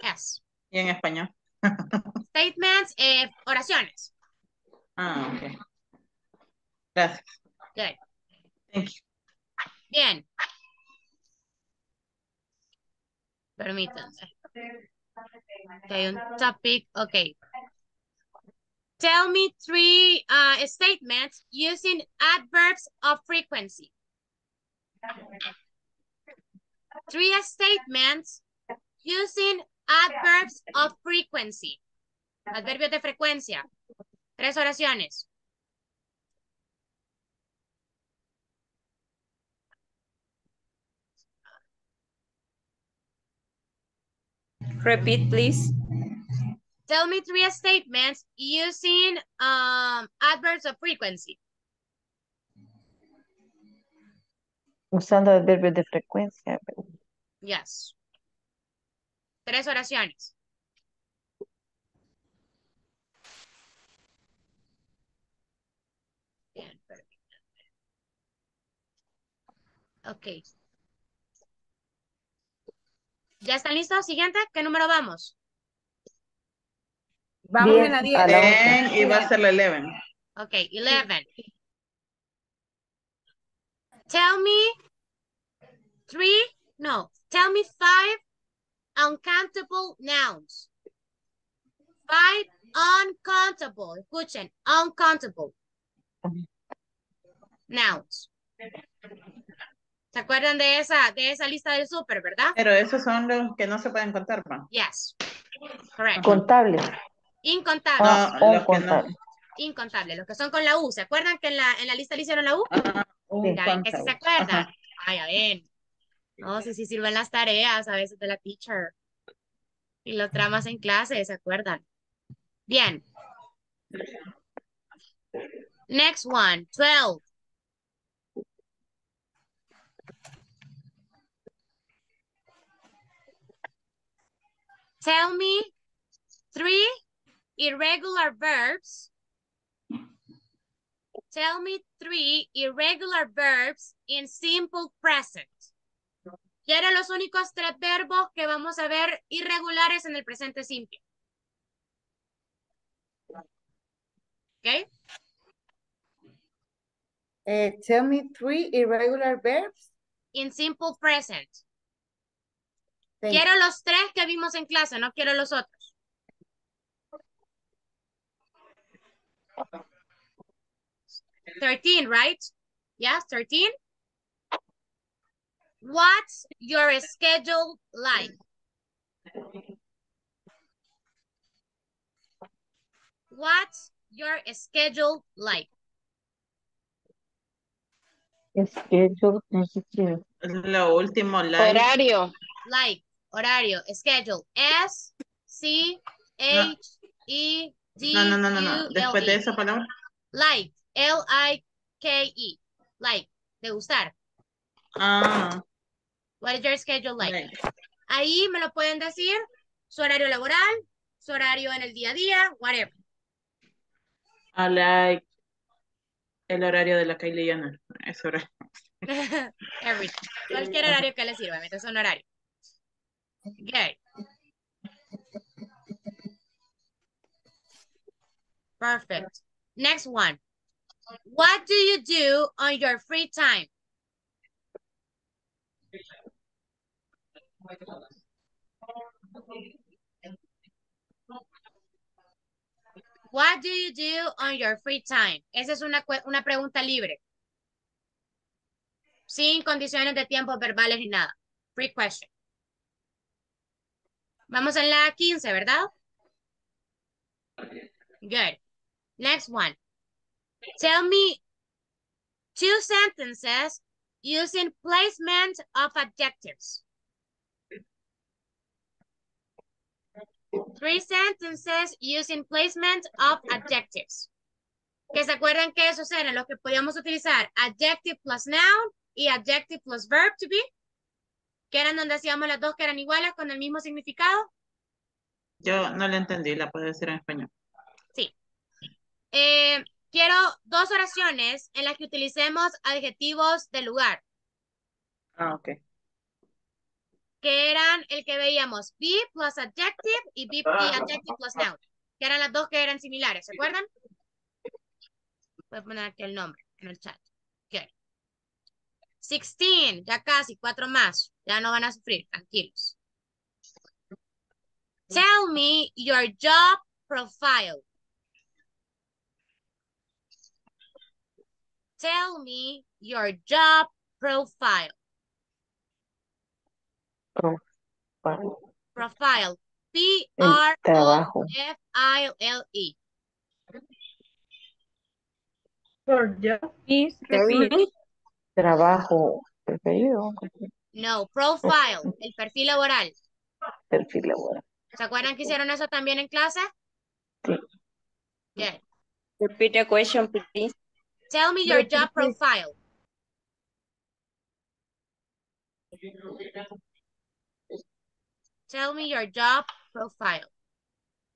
S. Y en español. Statements, oraciones. Ah, ok. Gracias. Good. Thank you. Bien. Permítanme. Hay un topic, ok. Tell me three statements using adverbs of frequency. Three statements using adverbs of frequency. Adverbios de frecuencia. Tres oraciones. Repeat, please. Tell me three statements using adverbs of frequency. Usando adverbios de frecuencia. Yes. Tres oraciones. Bien, okay. ¿Ya están listos? Siguiente. ¿Qué número vamos? Vamos en la 10. Y va a ser la 11. Ok, 11. Tell me five uncountable nouns. Five uncountable. Escuchen, uncountable nouns. ¿Se acuerdan de esa lista del súper, verdad? Pero esos son los que no se pueden contar, ¿no? Yes, correct. Contables. Incontables. Incontables, los que son con la U. ¿Se acuerdan que en la lista le hicieron la U? Ya, que si se acuerdan. Ay, a ver. No sé si sirven las tareas a veces de la teacher. Y los dramas en clase, ¿se acuerdan? Bien. Next one, 12. Tell me three irregular verbs. Tell me three irregular verbs in simple present. Y eran los únicos tres verbos que vamos a ver irregulares en el presente simple. ¿Ok? Tell me three irregular verbs. In simple present. Quiero los tres que vimos en clase, no quiero los otros. Okay. 13, right? Yes, 13. What's your schedule like? What's your schedule like? Schedule. Lo último, like. Horario. Like, horario, schedule. S-C-H-E-D-U-L-E. No. Después de esa palabra. Like. L-I-K-E. Like, de gustar. What is your schedule like? Ahí me lo pueden decir. Su horario laboral, su horario en el día a día, whatever. I like el horario de la Kailiana. Es horario. Everything. Cualquier horario que le sirva, mientras es un horario. Good. Perfect. Next one. What do you do on your free time? What do you do on your free time? Esa es una pregunta libre. Sin condiciones de tiempo verbales ni nada. Free question. Vamos en la 15, ¿verdad? Good. Next one. Tell me two sentences using placement of adjectives. Three sentences using placement of adjectives. Que se acuerdan que esos eran los que podíamos utilizar. Adjective plus noun y adjective plus verb to be. Que eran donde hacíamos las dos que eran iguales con el mismo significado. Yo no la entendí, la puedo decir en español. Sí. Quiero dos oraciones en las que utilicemos adjetivos de lugar. Ok. Que eran el que veíamos be plus adjective y be adjective plus noun. Que eran las dos que eran similares, ¿se acuerdan? Voy a poner aquí el nombre en el chat. Ok. 16, ya casi, 4 más. Ya no van a sufrir, tranquilos. Tell me your job profile. Tell me your job profile. Profile. P-R-O-F-I-L-E. Trabajo preferido. No, profile, el perfil laboral. Perfil laboral. ¿Se acuerdan que hicieron eso también en clase? Sí. Bien. Repeat the question, please. Tell me your job profile. Tell me your job profile.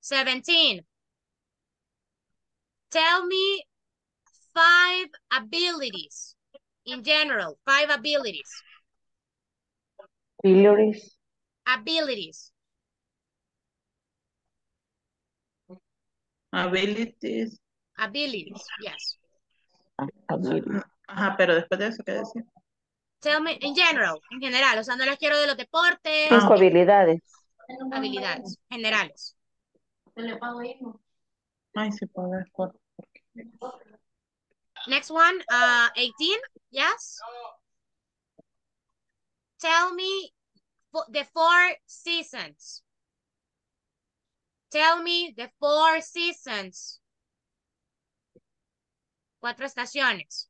17. Tell me 5 abilities. In general, 5 abilities. Abilities. Abilities. Abilities. Abilities, yes. Abilities. Ajá, pero después de eso, ¿qué decir? Tell me, in general, en general. O sea, no las quiero de los deportes. 5 habilidades. Habilidades, generales. ¿Se le pago hijo? Ay, se paga el cuarto. Next one, 18, yes? Tell me the 4 seasons. Tell me the 4 seasons. 4 estaciones.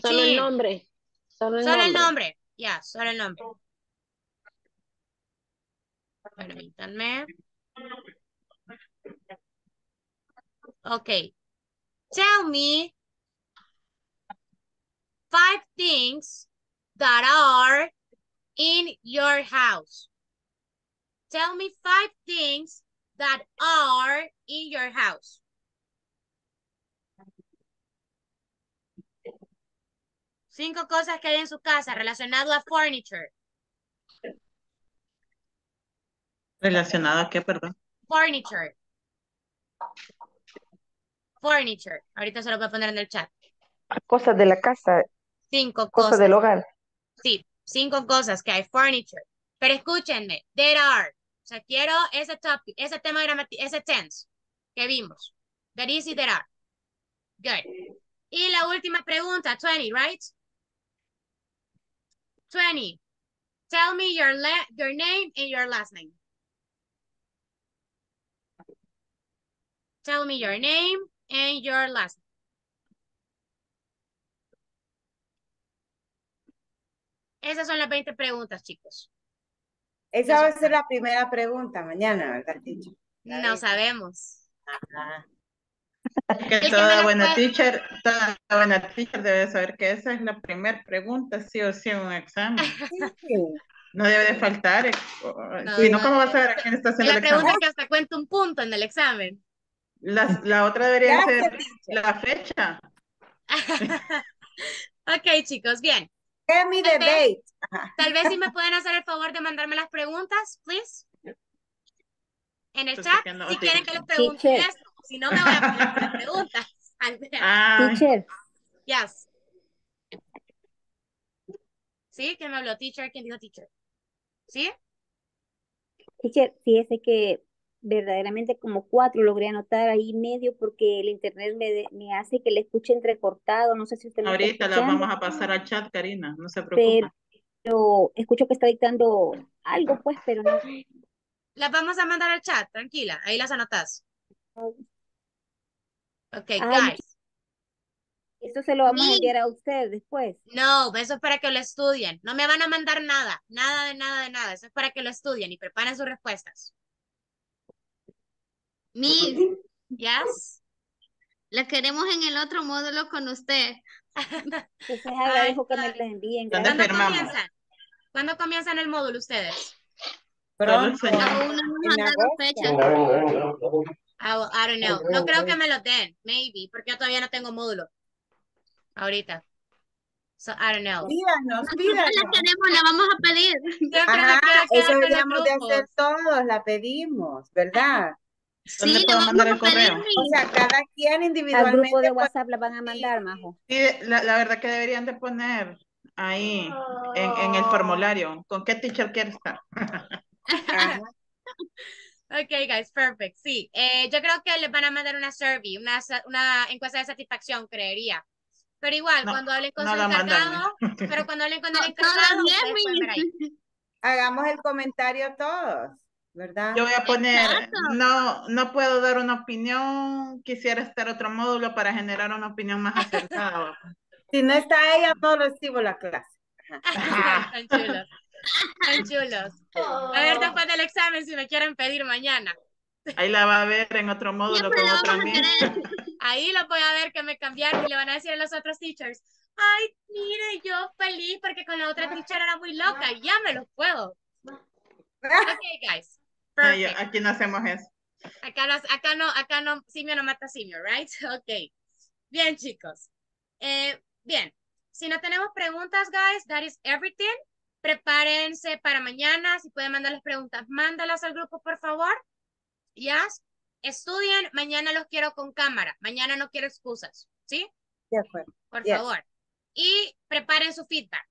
Solo el nombre. Solo el nombre. Yeah, solo el nombre. Permítanme. Okay. Tell me 5 things that are in your house. Tell me 5 things that are in your house. Cinco cosas que hay en su casa relacionado a furniture. ¿Relacionado a qué, perdón? Furniture. Furniture. Ahorita se lo voy a poner en el chat. Cosas de la casa. 5 cosas. Cosas del hogar. Sí, 5 cosas que hay. Furniture. Pero escúchenme. There are. O sea, quiero ese topic, ese tema gramatical, ese tense que vimos. There is y there are. Good. Y la última pregunta. 20, right? 20. Tell me your name and your last name. Tell me your name and your last name. Esas son las 20 preguntas, chicos. Esa va a ser la primera pregunta mañana, ¿verdad, teacher? No sabemos. Ajá. Que toda buena teacher debe saber que esa es la primera pregunta, sí o sí, en un examen. No debe de faltar. No, si no, ¿cómo vas a ver a quién está haciendo el examen? La pregunta que hasta cuenta un punto en el examen. La otra debería ser la fecha. Ok, chicos, bien. Give me the date. Tal vez si me pueden hacer el favor de mandarme las preguntas, please. En el chat, si quieren que les pregunte esto. Si no, me voy a poner las preguntas. Teacher. Yes. ¿Sí? ¿Quién me habló? Teacher. ¿Quién dijo teacher? ¿Sí? Teacher, fíjese que verdaderamente como 4 logré anotar ahí medio porque el internet me hace que le escuche entrecortado. No sé si usted ahorita la vamos a pasar al chat, Karina. No se preocupe. Pero escucho que está dictando algo, pues, pero no. Las vamos a mandar al chat, tranquila. Ahí las anotás. Okay, guys. Esto se lo vamos a enviar a ustedes después. No, eso es para que lo estudien. No me van a mandar nada. Nada de nada. Eso es para que lo estudien y preparen sus respuestas. Miss, yes. La queremos en el otro módulo con usted. Entonces agradezco que me las envíen. ¿Cuándo comienzan el módulo ustedes? Pronto. Aún no nos han dado fecha. I don't know. No creo que me lo den. Maybe. Porque yo todavía no tengo módulo. Ahorita. So, I don't know. Pídanos. La tenemos, la vamos a pedir. Ajá, eso deberíamos de hacer todos. La pedimos, ¿verdad? Sí, la vamos a pedir. O sea, cada quien individualmente. Al grupo de WhatsApp la van a mandar, Majo. Sí, la verdad que deberían de poner ahí, en el formulario. ¿Con qué teacher quieres estar? Ajá. Ok, guys, perfect. Sí, yo creo que les van a mandar una survey, una encuesta de satisfacción, creería. Pero igual, no, cuando hablen con no su encargado, pero cuando hablen con el encargado, hagamos el comentario todos, ¿verdad? Yo voy a poner, no puedo dar una opinión, quisiera estar otro módulo para generar una opinión más acertada. Si no está ella, no recibo la clase. Tan chulos, tan chulos. Oh. A ver, después del examen, si me quieren pedir mañana. Ahí la va a ver en otro módulo con otra amiga. Ahí lo voy a ver que me cambiaron y le van a decir a los otros teachers, ay, mire, yo feliz porque con la otra teacher era muy loca, ya me los puedo. Ok, guys. Perfect. Aquí no hacemos eso. Acá no, simio no mata simio, right? Ok. Bien, chicos. Bien. Si no tenemos preguntas, guys, that is everything. Prepárense para mañana. Si pueden mandarles preguntas, mándalas al grupo, por favor. Yes. Estudien, mañana los quiero con cámara, mañana no quiero excusas, ¿sí? De acuerdo. Por favor. Y preparen su feedback.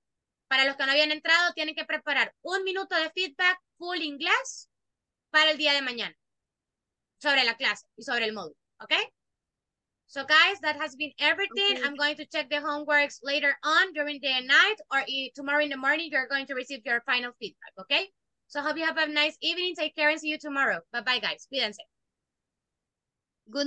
Para los que no habían entrado, tienen que preparar 1 minuto de feedback full inglés para el día de mañana. Sobre la clase y sobre el módulo, ¿ok? So guys, that has been everything. Okay. I'm going to check the homeworks later on during the night or tomorrow in the morning, you're going to receive your final feedback, okay? So hope you have a nice evening. Take care and see you tomorrow. Bye-bye, guys. Cuídense. Good night.